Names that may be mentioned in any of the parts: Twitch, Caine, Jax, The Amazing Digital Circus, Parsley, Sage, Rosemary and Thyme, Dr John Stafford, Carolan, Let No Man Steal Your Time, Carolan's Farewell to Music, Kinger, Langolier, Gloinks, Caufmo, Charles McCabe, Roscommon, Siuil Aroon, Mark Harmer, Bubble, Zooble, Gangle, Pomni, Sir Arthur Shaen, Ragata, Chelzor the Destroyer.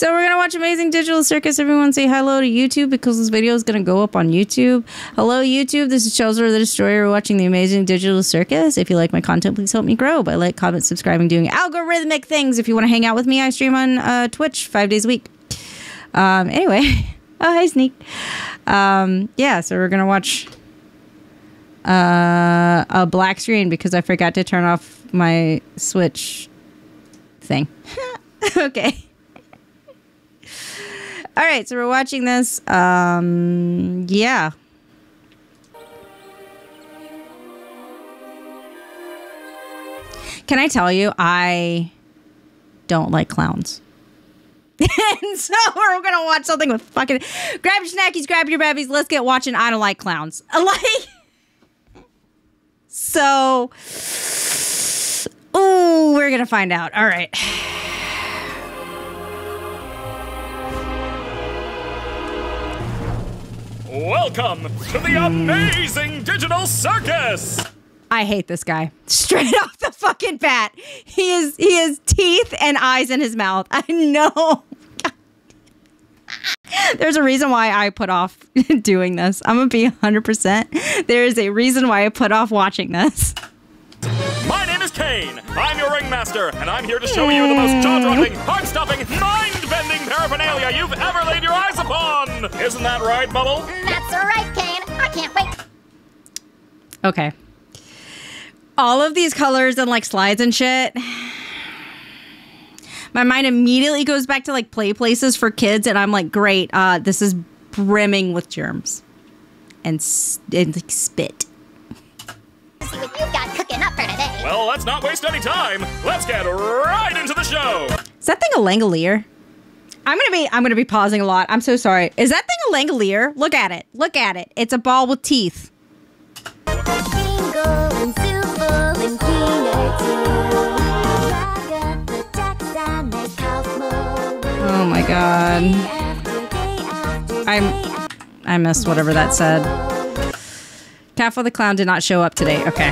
So we're gonna watch Amazing Digital Circus. Everyone say hello to YouTube because this video is gonna go up on YouTube. Hello YouTube, this is Chelzor the Destroyer. We're watching The Amazing Digital Circus. If you like my content, please help me grow by like, comment, subscribing, doing algorithmic things. If you want to hang out with me, I stream on Twitch 5 days a week. Anyway, oh hi Sneak. Yeah, so we're gonna watch a black screen because I forgot to turn off my Switch thing. Okay. All right, so we're watching this. Yeah. Can I tell you, I don't like clowns. And so we're gonna watch something with fucking... Grab your snackies, grab your babbies, let's get watching I Don't Like Clowns. Like... So... Ooh, we're gonna find out. All right. Welcome to the Amazing Digital Circus! I hate this guy. Straight off the fucking bat. He has teeth and eyes in his mouth. I know. God. There's a reason why I put off doing this. I'm gonna be 100%. There is a reason why I put off watching this. My name is Caine. I'm your ringmaster, and I'm here to show you the most jaw-dropping, heart-stopping, mind-bending paraphernalia you've ever laid your eyes upon! Isn't that right, Bubble? That's right, Caine. I can't wait. Okay. All of these colors and, like, slides and shit... My mind immediately goes back to, like, play places for kids, and I'm like, great, this is brimming with germs. And like, spit. See what you've got cooking up for today. Well, let's not waste any time. Let's get right into the show. Is that thing a Langolier? I'm gonna be pausing a lot. I'm so sorry. Is that thing a Langolier? Look at it. Look at it. It's a ball with teeth. Gangle and Zooble and Kinger too. The ducks on their Caufmo. Oh my god. I missed whatever that said. Caufmo the clown did not show up today. Okay.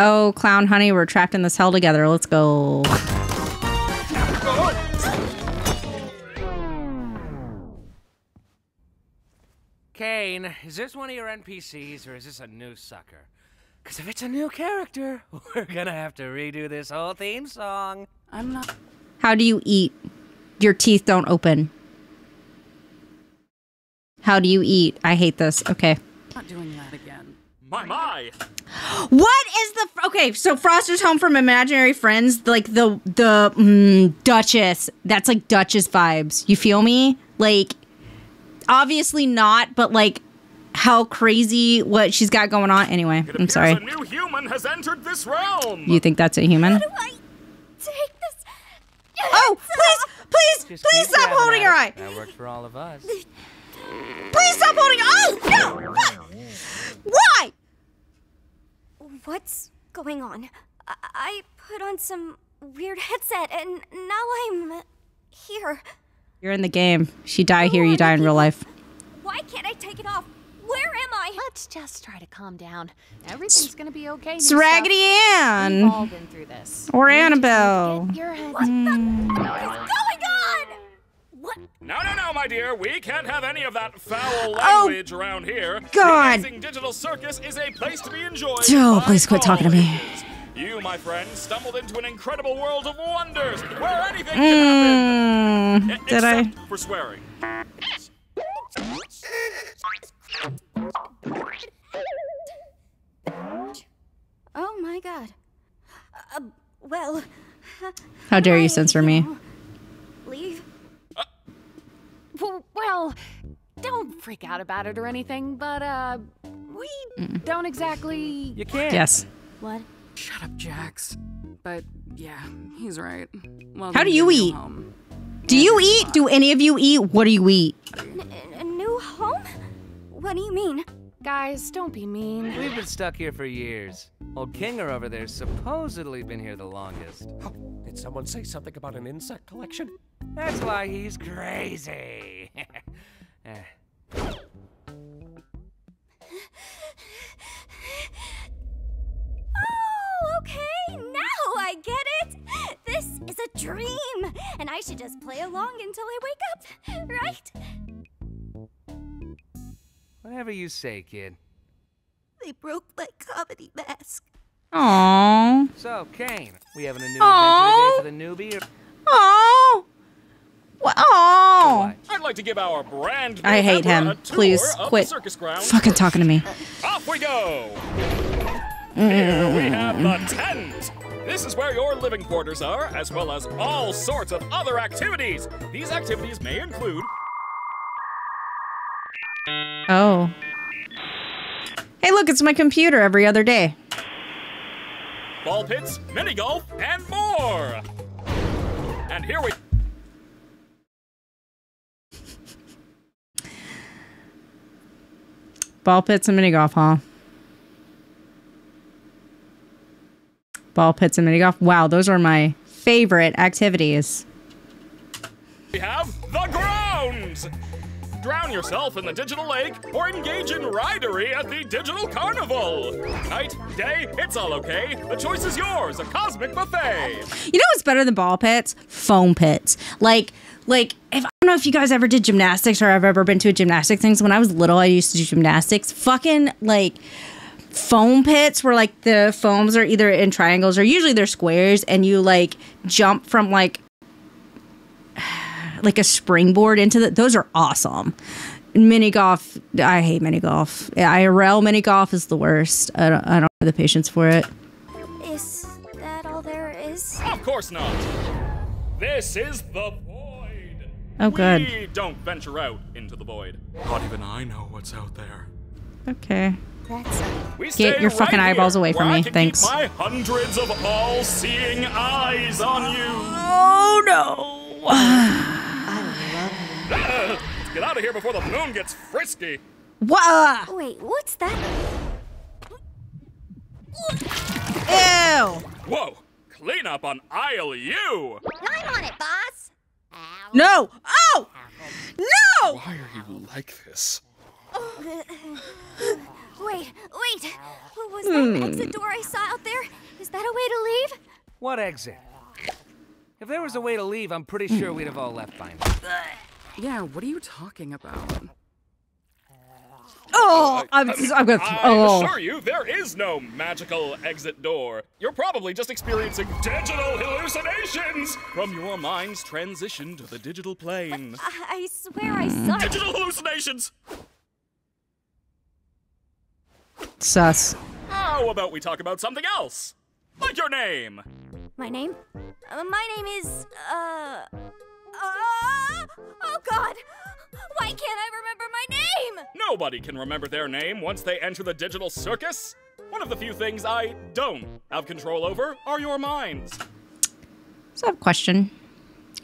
Oh, clown honey, we're trapped in this hell together. Let's go. Caine, is this one of your NPCs or is this a new sucker? Because if it's a new character, we're gonna have to redo this whole theme song. I'm not. How do you eat? Your teeth don't open. How do you eat? I hate this. Okay. Not doing that again. My. What is the okay? So Foster's Home from Imaginary Friends, like the Duchess. That's like Duchess vibes. You feel me? Like. Obviously not, but like how crazy what she's got going on. Anyway, I'm sorry. A new human has entered this realm. You think that's a human? How do I take this? Oh, please stop holding your eye. That worked for all of us. Please stop holding. Oh no! Why? What's going on? I put on some weird headset and now I'm here. You're in the game. She die here, you die in real life. Why can't I take it off? Where am I? Let's just try to calm down. Everything's gonna be okay. It's Raggedy Ann. We've all been through this. Or Annabelle. What the fuck is going on? What? No, my dear. We can't have any of that foul language around here. God. The Amazing Digital Circus is a place to be enjoyed. Oh, please quit talking to me. You, my friend, stumbled into an incredible world of wonders where anything can happen. Did I? Except for swearing. Oh my god. Well. How dare you censor me? Leave. Well, don't freak out about it or anything, but we don't exactly. You can't. Yes. What? Shut up, Jax. But yeah, he's right. Well, how do you eat? Do you eat? Do any of you eat? What do you eat? A new home? What do you mean? Guys, don't be mean. We've been stuck here for years. Old Kinger over there's supposedly been here the longest. Oh, did someone say something about an insect collection? That's why he's crazy. Oh, okay, now I get it. This is a dream, and I should just play along until I wake up, right? Whatever you say, kid. They broke my comedy mask. Aww. So, Caine, we having a new adventure today for the newbie? Aww. Well, oh! I'd like to give our brand. I hate him. Please quit fucking talking to me. Off we go. Here we have the tent. This is where your living quarters are, as well as all sorts of other activities. These activities may include. Oh. Hey, look! It's my computer every other day. Ball pits, mini golf, and more. And here we. Ball pits and mini golf, huh? Ball pits and mini golf. Wow, those are my favorite activities. We have the grounds. Drown yourself in the digital lake or engage in ridery at the digital carnival. Night, day, it's all okay. The choice is yours. A cosmic buffet. You know what's better than ball pits? Foam pits. Like, if I don't know if you guys ever did gymnastics or I've ever been to a gymnastics thing. So when I was little, I used to do gymnastics. Fucking, like, foam pits where, like, the foams are either in triangles or usually they're squares. And you, like, jump from, like a springboard into the... Those are awesome. Mini golf. I hate mini golf. IRL mini golf is the worst. I don't have the patience for it. Is that all there is? Of course not. This is the... Oh, good. We don't venture out into the void. Not even I know what's out there. Okay. Get your fucking eyeballs away from me. Thanks. My hundreds of all-seeing eyes on you. Oh no! I love you. Let's get out of here before the moon gets frisky. What? Wait, what's that? Ew! Whoa! Clean up on aisle U. I'm on it, boss. No! Oh! No! Why are you like this? Wait! What was that exit door I saw out there? Is that a way to leave? What exit? If there was a way to leave, I'm pretty sure we'd have all left by now. Yeah, what are you talking about? Oh! I'm gonna... Oh. I assure you, there is no magical exit door. You're probably just experiencing digital hallucinations from your mind's transition to the digital plane. I swear I saw... Digital hallucinations! Sus. How about we talk about something else? Like your name! My name? My name is... oh God! Why can't I remember my name? Nobody can remember their name once they enter the digital circus. One of the few things I don't have control over are your minds. Sub question.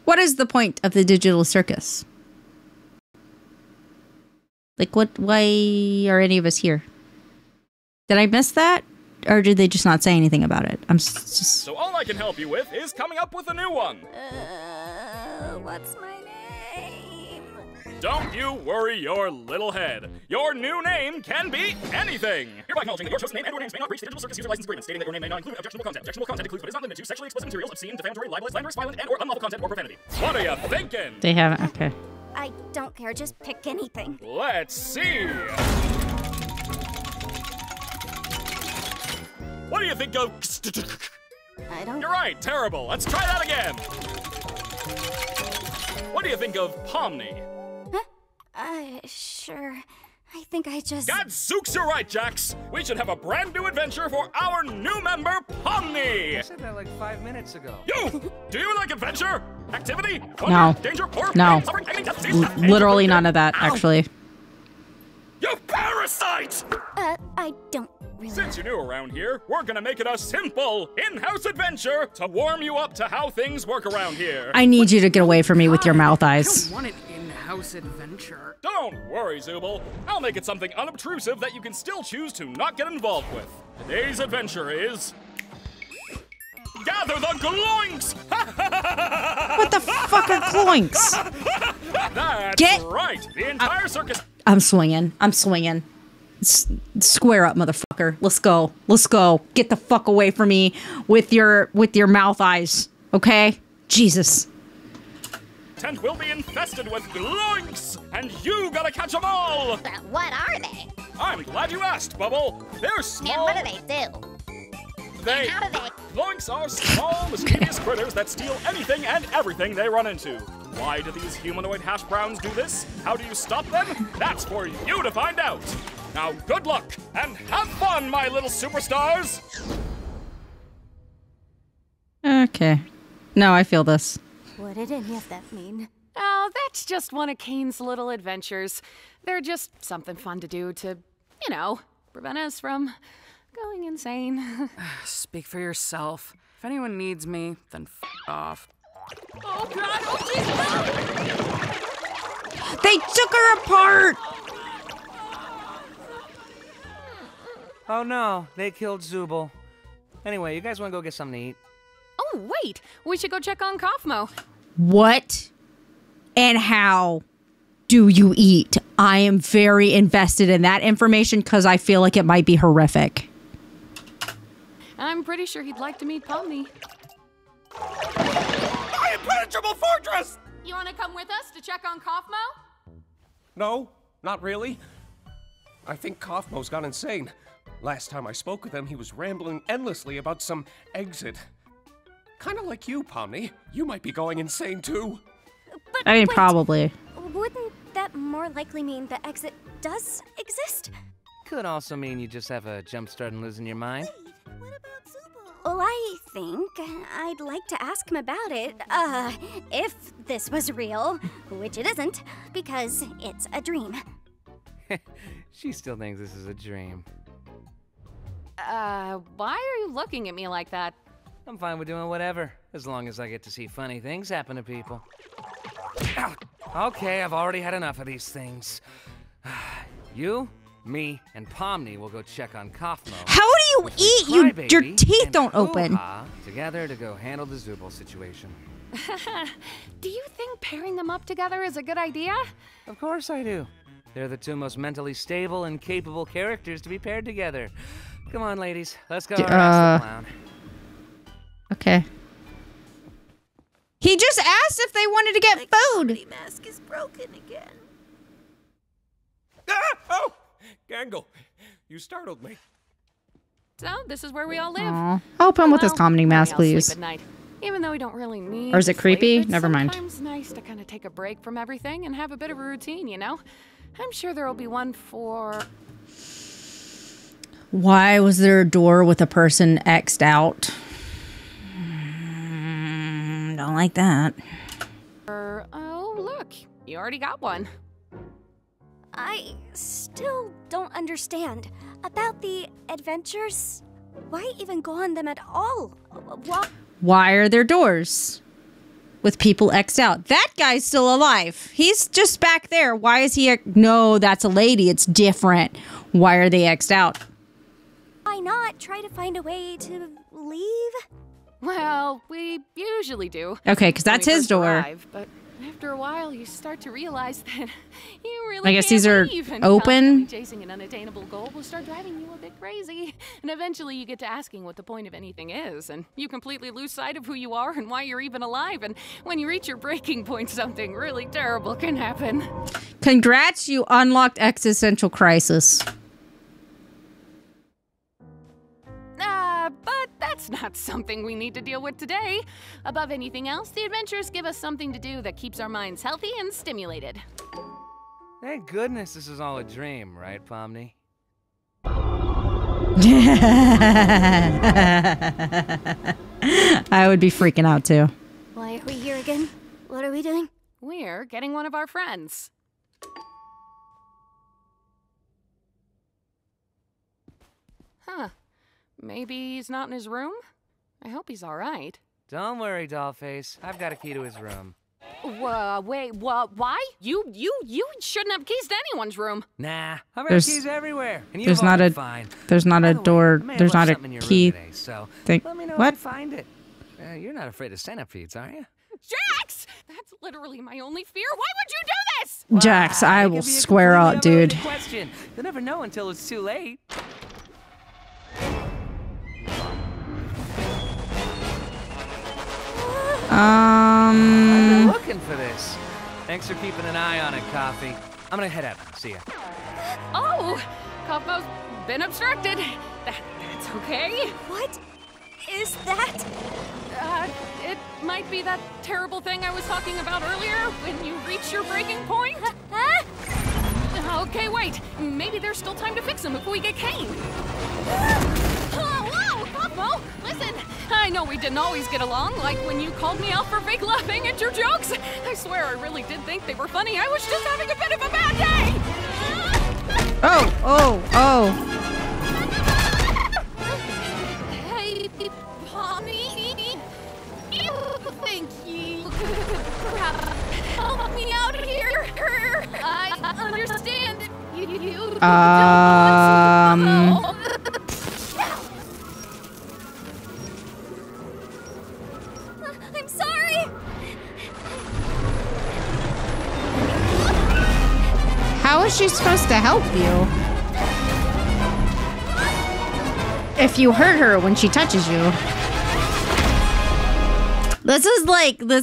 What is the point of the digital circus? Like, what? Why are any of us here? Did I miss that? Or did they just not say anything about it? I'm just... So all I can help you with is coming up with a new one. What's my name? Don't you worry your little head. Your new name can be anything. Hereby acknowledging that your chosen name and or names may not breach the digital circus user license agreement, stating that your name may not include objectionable content. Objectionable content includes, but is not limited to, sexually explicit materials, obscene, defamatory, libelous, slanderous, violent, and or unlawful content or profanity. What are you thinking? They haven't. Okay. I don't care. Just pick anything. Let's see. What do you think of? I don't. You're right. Terrible. Let's try that again. What do you think of Pomni? Sure. I think I just... God zooks, you're right, Jax! We should have a brand new adventure for our new member, Pomni! I said that like 5 minutes ago. You! Do you like adventure? Activity? No. Danger, or no. Literally none of that, actually. You parasite! I don't really... Since you're new around here, we're gonna make it a simple in-house adventure to warm you up to how things work around here. I need you to get away from me with your mouth eyes. I don't want it in-house. house adventure. Don't worry, Zooble. I'll make it something unobtrusive that you can still choose to not get involved with. Today's adventure is... gather the Gloinks! What the fuck are Gloinks? That's get right. The entire circus... I'm swinging. Square up, motherfucker. Let's go. Let's go. Get the fuck away from me with your mouth eyes. Okay? Jesus. Tent will be infested with Gloinks, and you gotta catch them all! But what are they? I'm glad you asked, Bubble. They're small... And what do? They... How do they... Gloinks are small, mischievous critters that steal anything and everything they run into. Why do these humanoid hash browns do this? How do you stop them? That's for you to find out! Now, good luck, and have fun, my little superstars! Okay. Now I feel this. What did any of that mean? Oh, that's just one of Caine's little adventures. They're just something fun to do to, you know, prevent us from going insane. Speak for yourself. If anyone needs me, then f*** off. Oh, God! Oh, Jesus! No! They took her apart! Oh, no. They killed Zooble. Anyway, you guys want to go get something to eat? Oh, wait. We should go check on Caufmo. What and how do you eat? I am very invested in that information because I feel like it might be horrific. I'm pretty sure he'd like to meet Pomni. My impenetrable fortress! You want to come with us to check on Caufmo? No, not really. I think Caufmo's gone insane. Last time I spoke with him, he was rambling endlessly about some exit. Kind of like you, Pomni. You might be going insane, too. But I mean, wait, probably. Wouldn't that more likely mean the exit does exist? Could also mean you just have a jump start and losing your mind. Wait, what about Zooble? Well, I think I'd like to ask him about it. If this was real, which it isn't, because it's a dream. She still thinks this is a dream. Why are you looking at me like that? I'm fine with doing whatever, as long as I get to see funny things happen to people. Okay, I've already had enough of these things. You, me, and Pomni will go check on Caufmo. How do you eat? Your teeth don't open. Together to go handle the Zooble situation. Do you think pairing them up together is a good idea? Of course I do. They're the two most mentally stable and capable characters to be paired together. Come on, ladies. Let's go harass the clown. Okay. He just asked if they wanted to get food. The mask is broken again. Ah! Oh, Gangle, you startled me. So this is where we all live. Aww. Help him with his comedy mask, please. Sleep at night, even though we don't really need. Or is it creepy? Sleep, never mind. Sometimes nice to kind of take a break from everything and have a bit of a routine, you know. I'm sure there will be one for. Why was there a door with a person X'd out? Don't like that. Oh, look. You already got one. I still don't understand about the adventures. Why even go on them at all? Why are there doors with people X'd out? That guy's still alive. He's just back there. Why is he... No, that's a lady. It's different. Why are they X'd out? Why not try to find a way to leave? Well, we usually do. Okay, because that's his door. Arrive, but after a while, you start to realize that you really. I guess these are open. Chasing an unattainable goal will start driving you a bit crazy, and eventually you get to asking what the point of anything is, and you completely lose sight of who you are and why you're even alive. And when you reach your breaking point, something really terrible can happen. Congrats, you unlocked existential crisis. But that's not something we need to deal with today. Above anything else, the adventures give us something to do that keeps our minds healthy and stimulated. Thank goodness this is all a dream, right, Pomni? I would be freaking out, too. Why are we here again? What are we doing? We're getting one of our friends. Huh. Maybe he's not in his room? I hope he's all right. Don't worry, Dollface. I've got a key to his room. Wait, what? Why? You shouldn't have keys to anyone's room. Nah, I've got keys everywhere. And you've already fine. There's not a door. There's not a key. Today, so thing. Let me know if you find it. You're not afraid of centipedes, are you? Jax! That's literally my only fear. Why would you do this? Well, Jax, I will square out, dude. You'll never know until it's too late. I've been looking for this. Thanks for keeping an eye on it, Coffee. I'm gonna head out. See ya. Oh, Caufmo's been obstructed. That's okay. What is that? It might be that terrible thing I was talking about earlier when you reach your breaking point. Huh? Okay, wait. Maybe there's still time to fix him if we get Caine. Hello, Caufmo. Listen. I know we didn't always get along, like when you called me out for fake laughing at your jokes. I swear I really did think they were funny. I was just having a bit of a bad day. Hey, Pomni. Thank you. Help me out here. I understand you. How is she supposed to help you if you hurt her when she touches you? This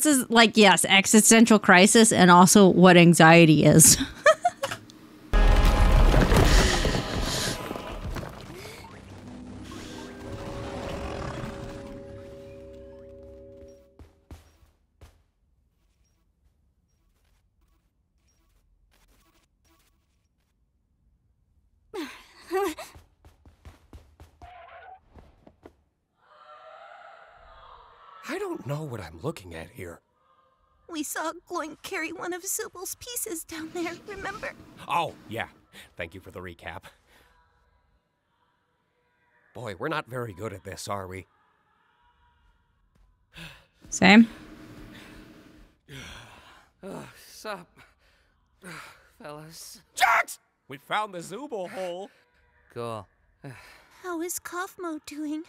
is like yes, existential crisis, and also what anxiety is. Looking at here. We saw Gloink carry one of Zooble's pieces down there, remember? Oh, yeah. Thank you for the recap. Boy, we're not very good at this, are we? Same. Sup, fellas. Jax! We found the Zooble hole. Cool. How is Caufmo doing?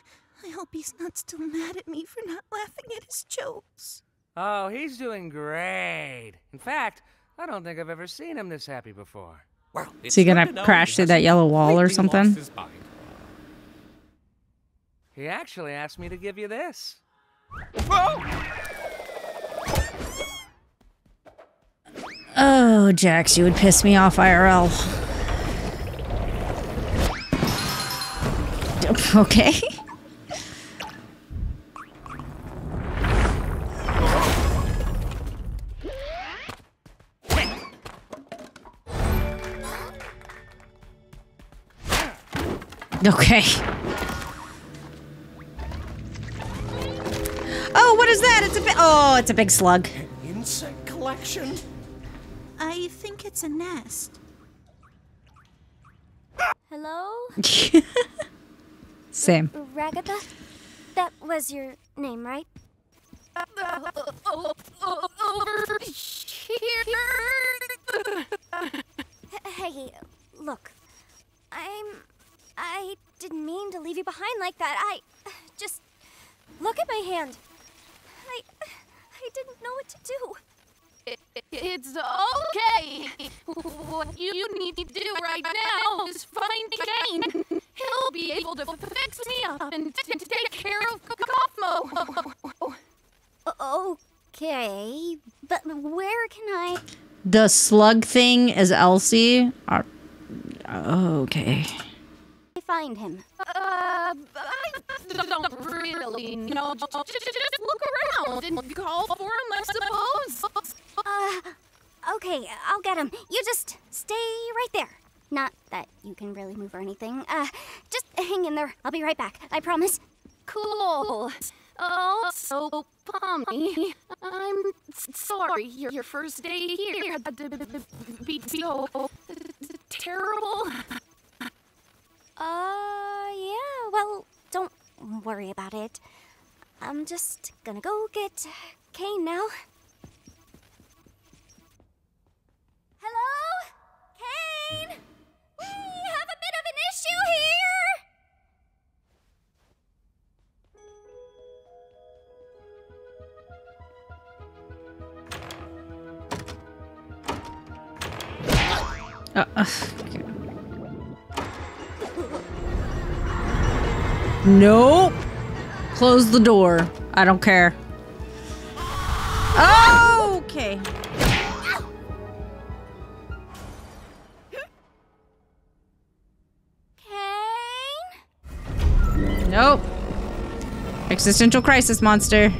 I hope he's not still mad at me for not laughing at his jokes. Oh, he's doing great. In fact, I don't think I've ever seen him this happy before. Well, is he gonna crash through that yellow wall or something? He actually asked me to give you this. Oh, Jax, you would piss me off IRL. Okay. Okay. Oh, what is that? It's a big... Oh, it's a big slug. An insect collection? I think it's a nest. Hello? Same. Ragata? That was your name, right? Over here. Hey, look. I didn't mean to leave you behind like that. I just look at my hand. I didn't know what to do. It's okay. What you need to do right now is find Caine. He'll be able to fix me up and take care of Caufmo. Okay, but where can I? The slug thing is Elsie. Okay. Find him. I don't really know. Just look around and call for him, I suppose. Okay, I'll get him. You just stay right there. Not that you can really move or anything. Just hang in there. I'll be right back. I promise. Cool. Also, Pomni, I'm sorry your first day here had to be so terrible. Yeah, well, don't worry about it. I'm just gonna go get Caine now. Okay. Nope. Close the door. I don't care. Oh, okay. Caine? Nope. Existential crisis monster.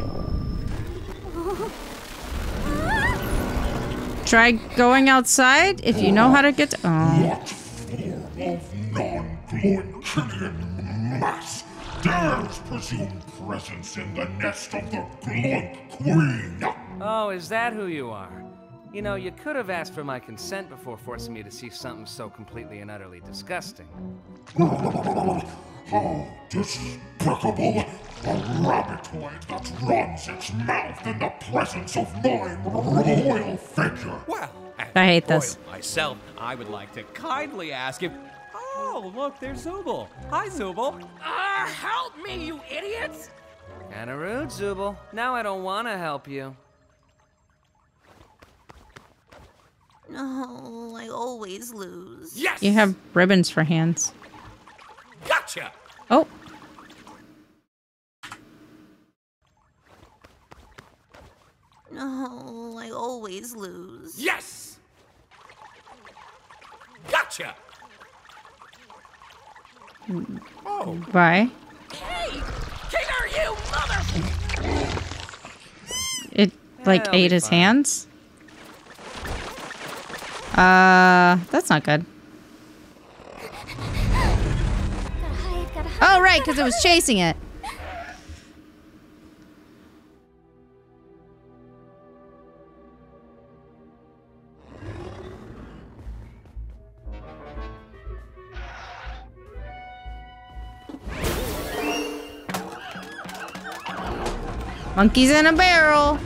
Try going outside if you know how to get. Not full of non-Gloinkinian mass dares presume presence in the nest of the Gloink Queen. Oh, is that who you are? You know, you could have asked for my consent before forcing me to see something so completely and utterly disgusting. How despicable! A rabbitoid that runs its mouth in the presence of my royal figure. Well, I hate this. Myself, I would like to kindly ask if. Oh, look, there's Zooble. Hi, Zooble. Ah, help me, you idiots! Kinda rude, Zooble. Now I don't want to help you. No, I always lose. Yes. You have ribbons for hands. Gotcha. Oh. No, I always lose. Yes! Gotcha! Oh. Bye. Hey! Kinger, you mother! It, like, ate his hands? That's not good. Oh, right, because it was chasing it. Monkeys in a barrel.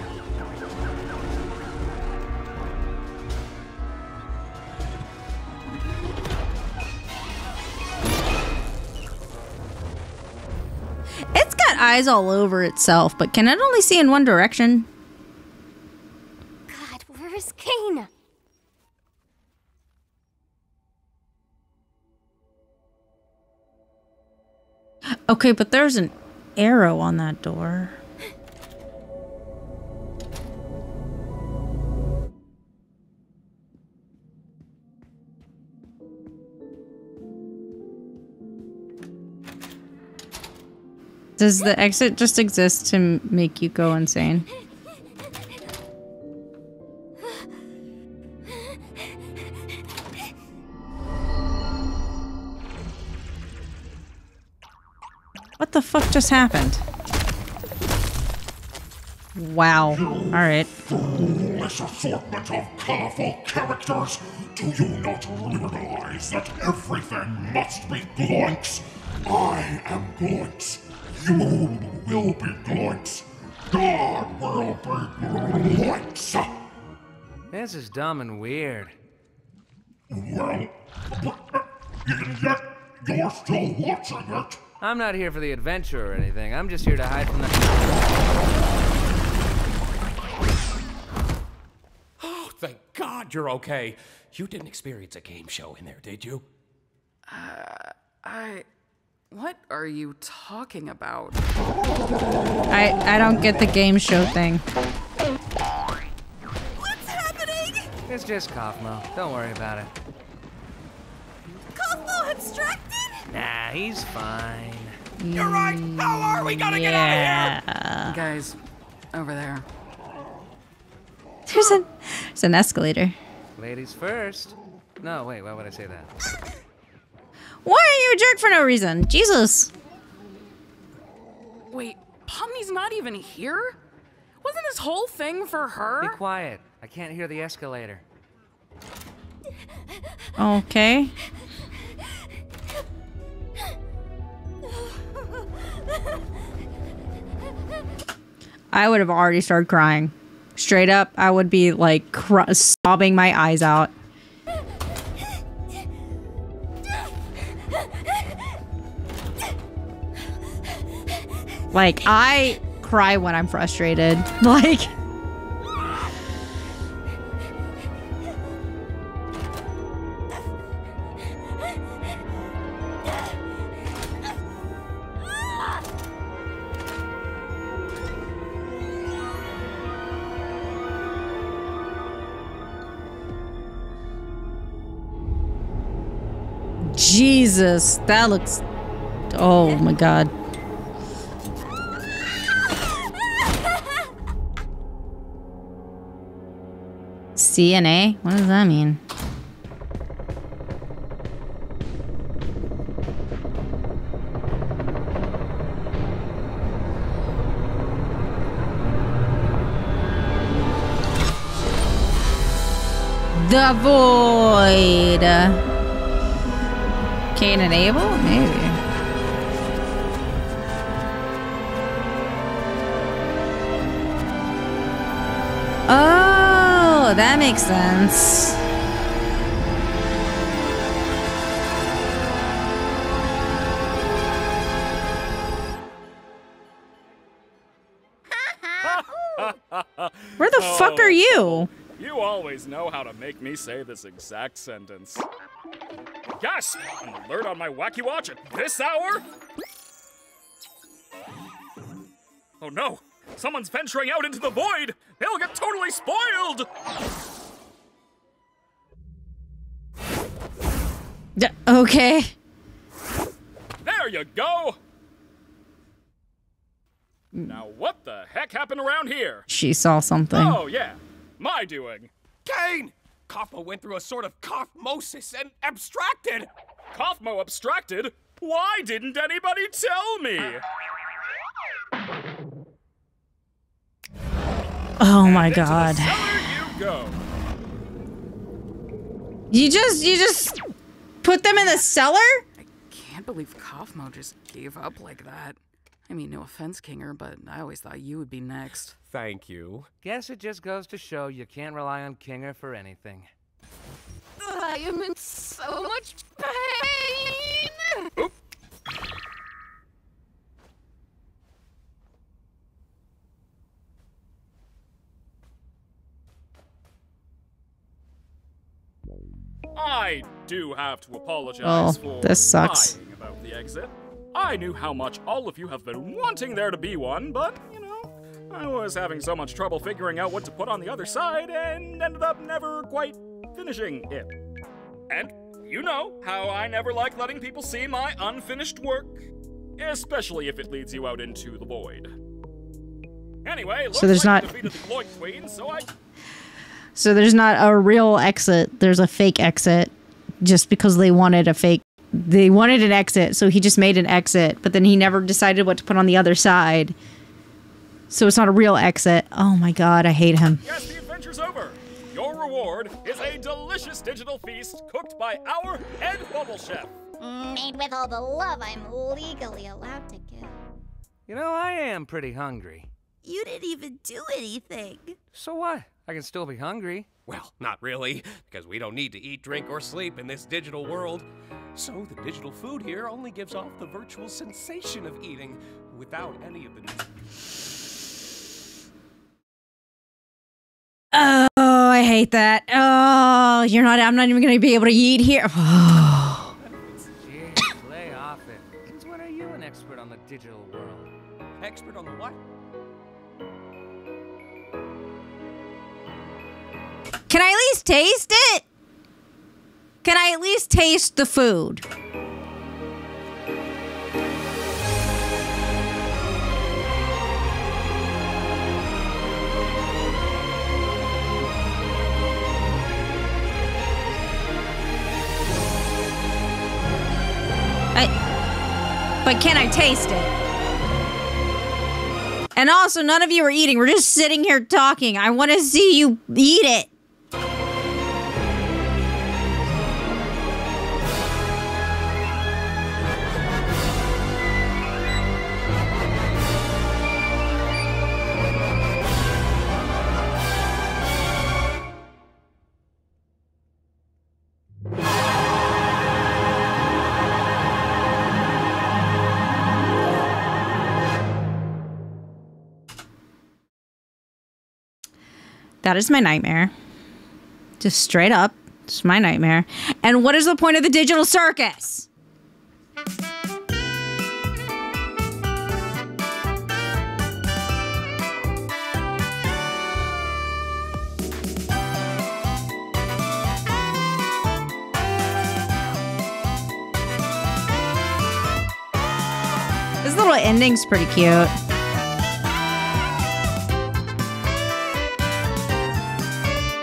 It's got eyes all over itself, but can it only see in one direction? God, where's Caine? Okay, but there's an arrow on that door. Does the exit just exist to make you go insane? What the fuck just happened? Wow. Alright. Foolish assortment of colorful characters! Do you not realize that everything must be Gloinks? I am Gloinks. You will be Gloinks. God will be Gloinks. This is dumb and weird. Well, yet you're still watching it. I'm not here for the adventure or anything. I'm just here to hide from the. Oh, thank God you're okay. You didn't experience a game show in there, did you? What are you talking about? I don't get the game show thing. What's happening? It's just Caufmo. Don't worry about it. Caufmo abstracted? Nah, he's fine. You're right. How are we gonna get out of here? Guys, over there. There's an escalator. Ladies first. No, wait. Why would I say that? Why are you a jerk for no reason? Jesus. Wait, Pomni's not even here? Wasn't this whole thing for her? Be quiet. I can't hear the escalator. Okay. I would have already started crying. Straight up, I would be like sobbing my eyes out. Like, I cry when I'm frustrated. Like, Jesus, that looks... Oh my god. CNA? What does that mean? The void. Caine enable? Maybe. Oh, that makes sense. Where the fuck are you? You always know how to make me say this exact sentence. Yes! An alert on my wacky watch at this hour? Oh no! Someone's venturing out into the void! They'll get totally spoiled! Okay. There you go! Now what the heck happened around here? She saw something. Oh yeah. My doing. Caine! Caufmo went through a sort of Caufmosis and abstracted! Caufmo abstracted? Why didn't anybody tell me? Oh my god. You go. You just put them in the cellar? I can't believe Caufmo just gave up like that. I mean, no offense, Kinger, but I always thought you would be next. Thank you. Guess it just goes to show you can't rely on Kinger for anything. I am in so much pain! Oop. I do have to apologize for this sucks. Lying about the exit. I knew how much all of you have been wanting there to be one, but, you know, I was having so much trouble figuring out what to put on the other side and ended up never quite finishing it. And you know how I never like letting people see my unfinished work, especially if it leads you out into the void. Anyway, looks like I defeated the Gloink Queen, so I... So there's not a real exit, there's a fake exit, just because they wanted a fake... They wanted an exit, so he just made an exit, but then he never decided what to put on the other side. So it's not a real exit. Oh my god, I hate him. Yes, the adventure's over. Your reward is a delicious digital feast cooked by our head bubble chef. Made with all the love I'm legally allowed to give. You know, I am pretty hungry. You didn't even do anything. So what? I can still be hungry. Well, not really, because we don't need to eat, drink, or sleep in this digital world. So the digital food here only gives off the virtual sensation of eating without any of the... Oh, I hate that. Oh, you're not... I'm not even going to be able to eat here. Oh. Jeez, lay off it. Since when are you an expert on the digital world? Expert on the what? Can I at least taste it? Can I at least taste the food? But can I taste it? And also, none of you are eating. We're just sitting here talking. I want to see you eat it. That is my nightmare. Just straight up, it's my nightmare. And what is the point of the digital circus? This little ending's pretty cute.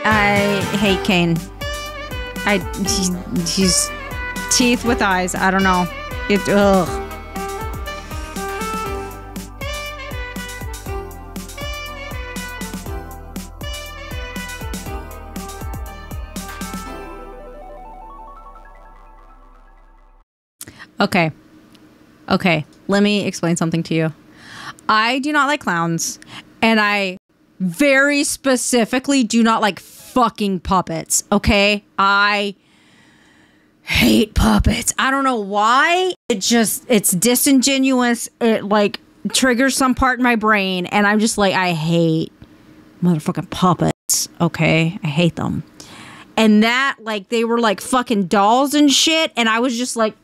I hate Caine. He's teeth with eyes. I don't know. Ugh. Okay. Okay. Let me explain something to you. I do not like clowns, and I very specifically do not like fucking puppets, okay? I hate puppets. I don't know why. It's disingenuous. It like triggers some part in my brain, and I'm just like, I hate motherfucking puppets, okay? I hate them. And that, like, they were like fucking dolls and shit, and I was just like,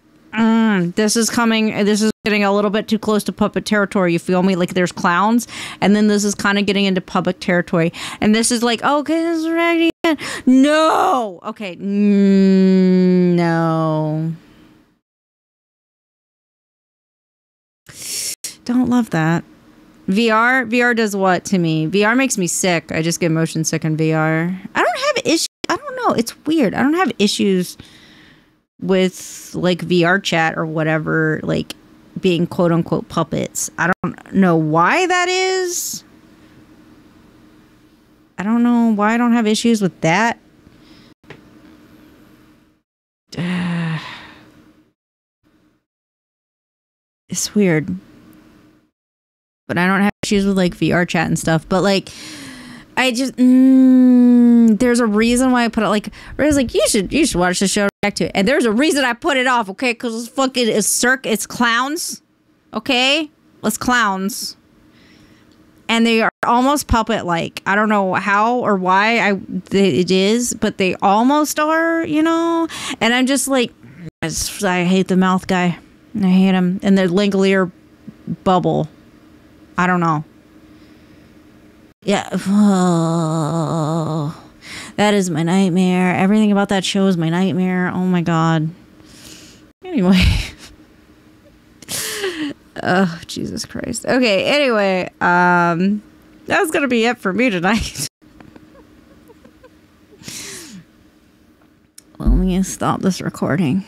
this is getting a little bit too close to puppet territory, you feel me? Like, there's clowns, and then this is kind of getting into puppet territory, and this is like, okay, this is right again. No! Okay, no. Don't love that. VR does what to me? VR makes me sick. I just get motion sick in VR. I don't have issues. I don't know. It's weird. I don't have issues with like VR chat or whatever, like being quote unquote puppets. I don't know why that is. I don't know why I don't have issues with that. It's weird. But I don't have issues with like VR chat and stuff, but like I just there's a reason why I put it like, I was like, you should watch the show and react to it, and there's a reason I put it off, okay? Because it's fucking it's clowns, okay? It's clowns, and they are almost puppet like. I don't know how or why it is, but they almost are, you know. And I'm just like, I hate the mouth guy. I hate him, and the Langolier Bubble. I don't know. Yeah, oh, that is my nightmare. Everything about that show is my nightmare. Oh my god. Anyway. Oh, Jesus Christ. Okay, anyway, that was gonna be it for me tonight. Let me stop this recording.